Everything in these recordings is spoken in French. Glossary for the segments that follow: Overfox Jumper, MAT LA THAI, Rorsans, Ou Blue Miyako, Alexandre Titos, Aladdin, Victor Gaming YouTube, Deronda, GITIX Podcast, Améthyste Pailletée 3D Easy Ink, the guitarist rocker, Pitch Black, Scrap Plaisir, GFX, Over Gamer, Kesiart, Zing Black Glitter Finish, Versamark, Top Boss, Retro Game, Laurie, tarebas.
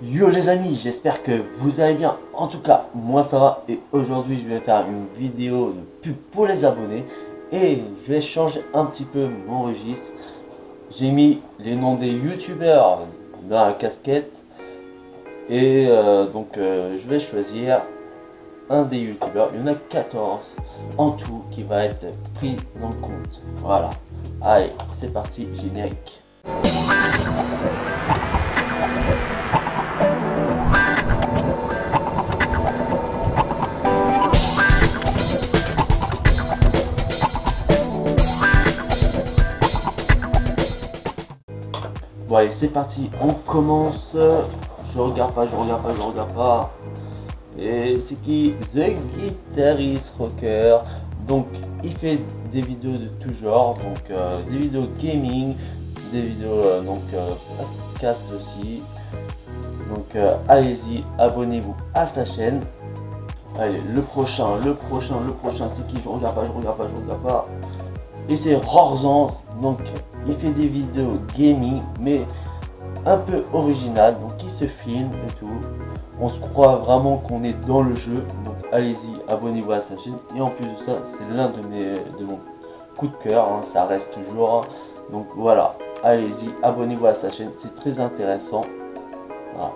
Yo les amis, j'espère que vous allez bien, en tout cas moi ça va, et aujourd'hui je vais faire une vidéo de pub pour les abonnés et je vais changer un petit peu mon registre. J'ai mis les noms des youtubeurs dans la casquette et je vais choisir un des youtubeurs. Il y en a 14 en tout qui va être pris en compte. Voilà, allez c'est parti, générique. Bon allez c'est parti, on commence. Je regarde pas. Et c'est qui? The Guitarist Rocker. Donc il fait des vidéos de tout genre, donc des vidéos gaming, des vidéos podcast aussi. Donc allez-y, abonnez-vous à sa chaîne. Allez, le prochain, c'est qui? Je regarde pas. Et c'est Rorsans. Donc il fait des vidéos gaming mais un peu original, donc il se filme et tout, on se croit vraiment qu'on est dans le jeu. Donc allez-y, abonnez-vous à sa chaîne, et en plus de ça c'est l'un de mon coup de cœur, hein, ça reste toujours, donc voilà, allez-y, abonnez-vous à sa chaîne, c'est très intéressant, voilà.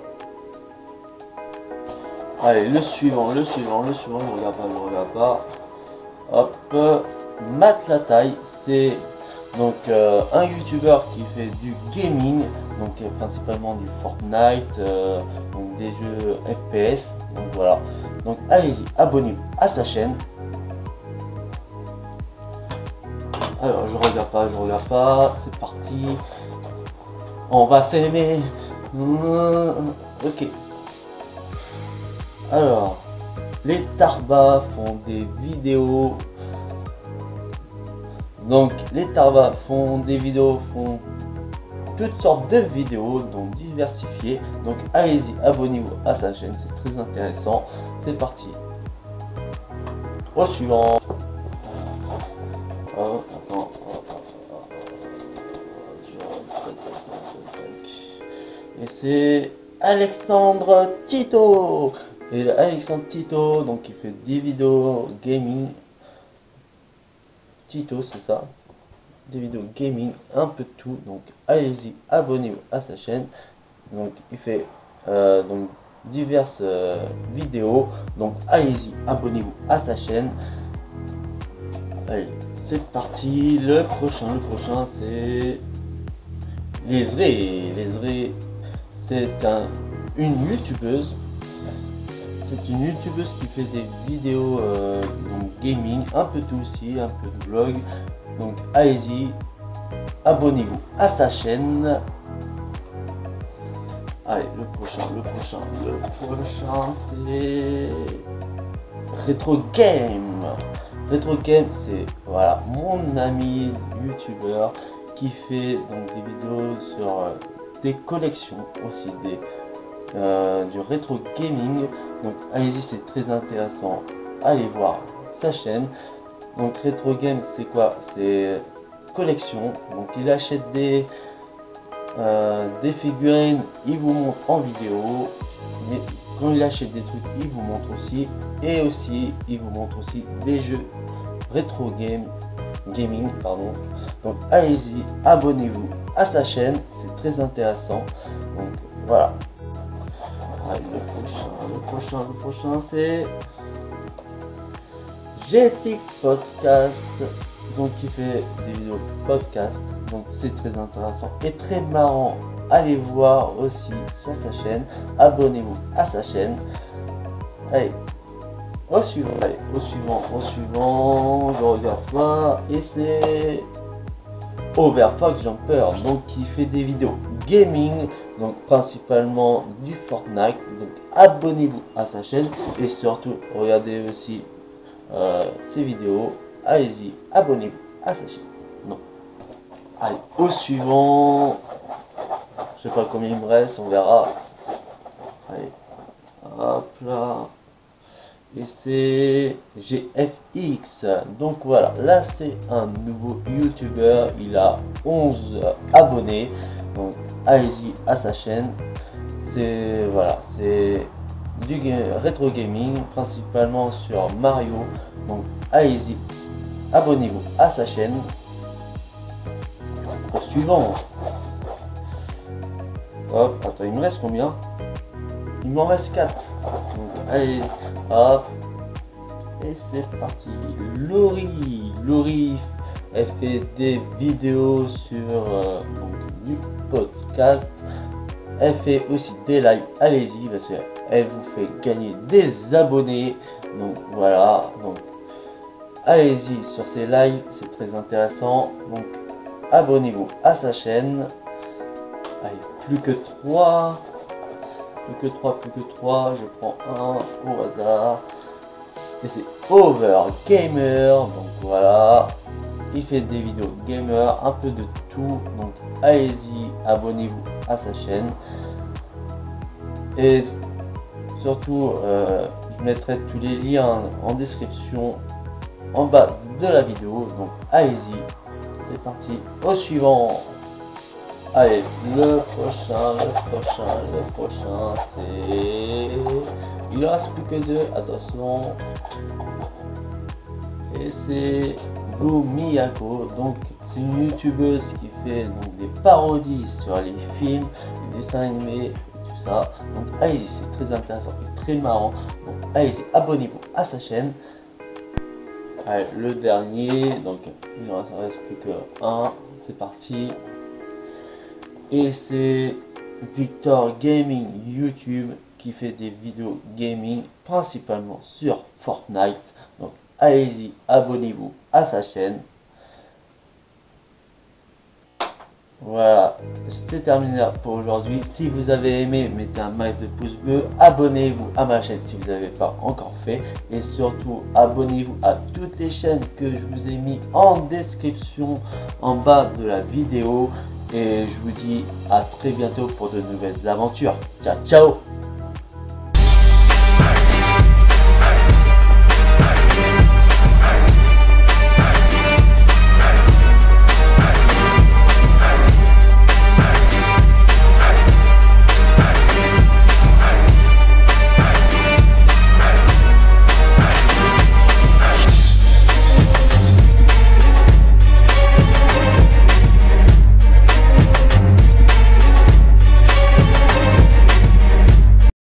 Allez le suivant, je regarde pas, hop, MAT LA THAI, c'est donc un youtubeur qui fait du gaming, donc principalement du Fortnite, donc des jeux FPS, donc voilà, donc allez-y, abonnez-vous à sa chaîne. Alors je regarde pas, c'est parti, on va s'aimer, ok. Alors les tarebas font des vidéos. Donc les tarebas font toutes sortes de vidéos, donc diversifiées. Donc allez-y, abonnez-vous à sa chaîne, c'est très intéressant. C'est parti. Au suivant. Et c'est Alexandre Titos. Et Alexandre Titos, donc il fait des vidéos gaming. C'est ça, des vidéos gaming, un peu de tout, donc allez-y, abonnez-vous à sa chaîne. Donc il fait donc diverses vidéos, donc allez-y, abonnez-vous à sa chaîne. Allez c'est parti, le prochain c'est les Ré. C'est une youtubeuse. C'est une youtubeuse qui fait des vidéos donc gaming, un peu tout aussi, un peu de vlog. Donc allez-y, abonnez-vous à sa chaîne. Allez, le prochain c'est Retro Game, c'est voilà mon ami youtubeur qui fait donc des vidéos sur des collections aussi, des du rétro gaming. Donc allez-y, c'est très intéressant, allez voir sa chaîne. Donc rétro game, c'est quoi? C'est collection, donc il achète des figurines, il vous montre en vidéo, mais quand il achète des trucs il vous montre aussi, et aussi il vous montre aussi des jeux rétro gaming pardon. Donc allez-y, abonnez-vous à sa chaîne, c'est très intéressant, donc voilà. Le prochain c'est GITIX Podcast, donc qui fait des vidéos podcast, donc c'est très intéressant et très marrant, allez voir aussi sur sa chaîne, abonnez-vous à sa chaîne. Allez au suivant, je regarde pas, et c'est Overfox Jumper, donc qui fait des vidéos gaming, donc principalement du Fortnite. Donc abonnez-vous à sa chaîne et surtout regardez aussi ses vidéos. Allez-y, abonnez-vous à sa chaîne. Non. Allez, au suivant. Je sais pas combien il me reste, on verra. Allez, hop là. Et c'est GFX, donc voilà, là c'est un nouveau youtubeur, il a 11 abonnés, donc allez-y à sa chaîne, c'est voilà, c'est du rétro gaming principalement sur Mario. Donc allez-y, abonnez-vous à sa chaîne. Suivant. Hop, attends, il me reste combien? Il m'en reste 4. Donc, allez, hop. Et c'est parti. Laurie. Laurie, elle fait des vidéos sur du podcast. Elle fait aussi des lives. Allez-y, parce qu'elle vous fait gagner des abonnés. Donc voilà. Donc allez-y sur ces lives. C'est très intéressant. Donc abonnez-vous à sa chaîne. Allez, plus que 3, je prends un au hasard. Et c'est Over Gamer. Donc voilà, il fait des vidéos gamer, un peu de tout. Donc allez-y, abonnez-vous à sa chaîne. Et surtout, je mettrai tous les liens en description en bas de la vidéo. Donc allez-y. C'est parti au suivant. Allez, le prochain, c'est... Il en reste plus que 2, attention. Et c'est Ou Blue Miyako. Donc, c'est une youtubeuse qui fait donc, des parodies sur les films, les dessins animés, et tout ça. Donc, allez-y, c'est très intéressant et très marrant. Donc, allez-y, abonnez-vous à sa chaîne. Allez, le dernier, donc il n'en reste plus que 1, c'est parti. Et c'est Victor Gaming YouTube qui fait des vidéos gaming principalement sur Fortnite. Donc allez-y, abonnez-vous à sa chaîne. Voilà, c'est terminé pour aujourd'hui. Si vous avez aimé, mettez un max de pouces bleus, abonnez-vous à ma chaîne si vous n'avez pas encore fait, et surtout abonnez-vous à toutes les chaînes que je vous ai mis en description en bas de la vidéo, et je vous dis à très bientôt pour de nouvelles aventures. Ciao ciao.